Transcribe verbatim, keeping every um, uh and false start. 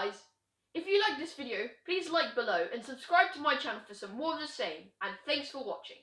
guys! If you like this video, please like below and subscribe to my channel for some more of the same, and thanks for watching.